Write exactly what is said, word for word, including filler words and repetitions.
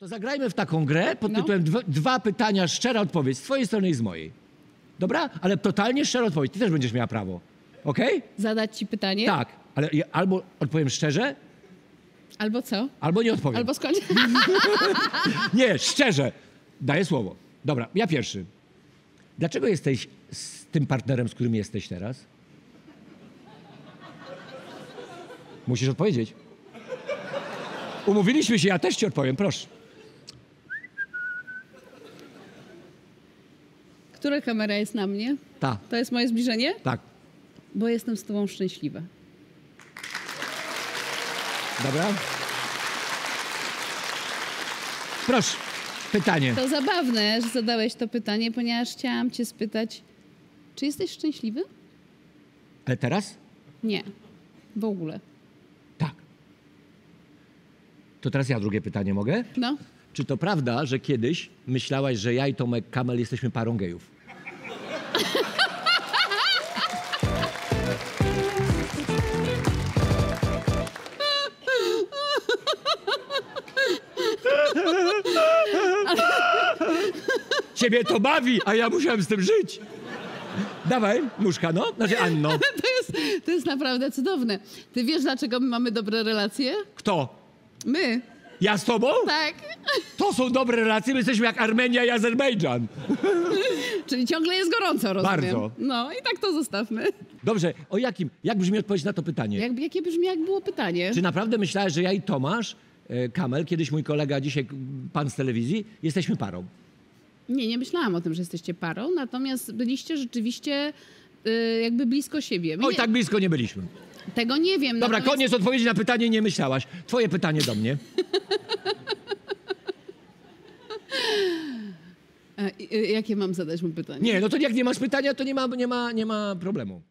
To zagrajmy w taką grę pod tytułem no. dwa pytania, szczera odpowiedź z twojej strony i z mojej. Dobra? Ale totalnie szczera odpowiedź. Ty też będziesz miała prawo. Okej? Okay? Zadać ci pytanie? Tak. Ale ja albo odpowiem szczerze. Albo co? Albo nie odpowiem. Albo skończę. Nie, szczerze. Daję słowo. Dobra, ja pierwszy. Dlaczego jesteś z tym partnerem, z którym jesteś teraz? Musisz odpowiedzieć. Umówiliśmy się, ja też ci odpowiem, proszę. Która kamera jest na mnie? Ta. To jest moje zbliżenie? Tak. Bo jestem z tobą szczęśliwa. Dobra. Proszę, pytanie. To zabawne, że zadałeś to pytanie, ponieważ chciałam cię spytać, czy jesteś szczęśliwy? Ale teraz? Nie, w ogóle. To teraz ja drugie pytanie mogę? No. Czy to prawda, że kiedyś myślałaś, że ja i Tomek Kammel jesteśmy parą gejów? Ciebie to bawi, a ja musiałem z tym żyć. Dawaj, nóżka, no. Znaczy Anno. To jest, to jest naprawdę cudowne. Ty wiesz, dlaczego my mamy dobre relacje? Kto? My. Ja z tobą? Tak. To są dobre relacje, my jesteśmy jak Armenia i Azerbejdżan. Czyli ciągle jest gorąco, rozumiem. Bardzo. No i tak to zostawmy. Dobrze, o jakim, jak brzmi odpowiedź na to pytanie? Jak, jakie brzmi, jak było pytanie? Czy naprawdę myślałeś, że ja i Tomasz e, Kammel, kiedyś mój kolega, dzisiaj pan z telewizji, jesteśmy parą? Nie, nie myślałam o tym, że jesteście parą, natomiast byliście rzeczywiście y, jakby blisko siebie. My o, nie... tak blisko nie byliśmy. Tego nie wiem. Dobra, natomiast... koniec odpowiedzi na pytanie, nie myślałaś. Twoje pytanie do mnie. A, y, y, jakie mam zadać mu pytanie? Nie, no to jak nie masz pytania, to nie ma, nie ma, nie ma problemu.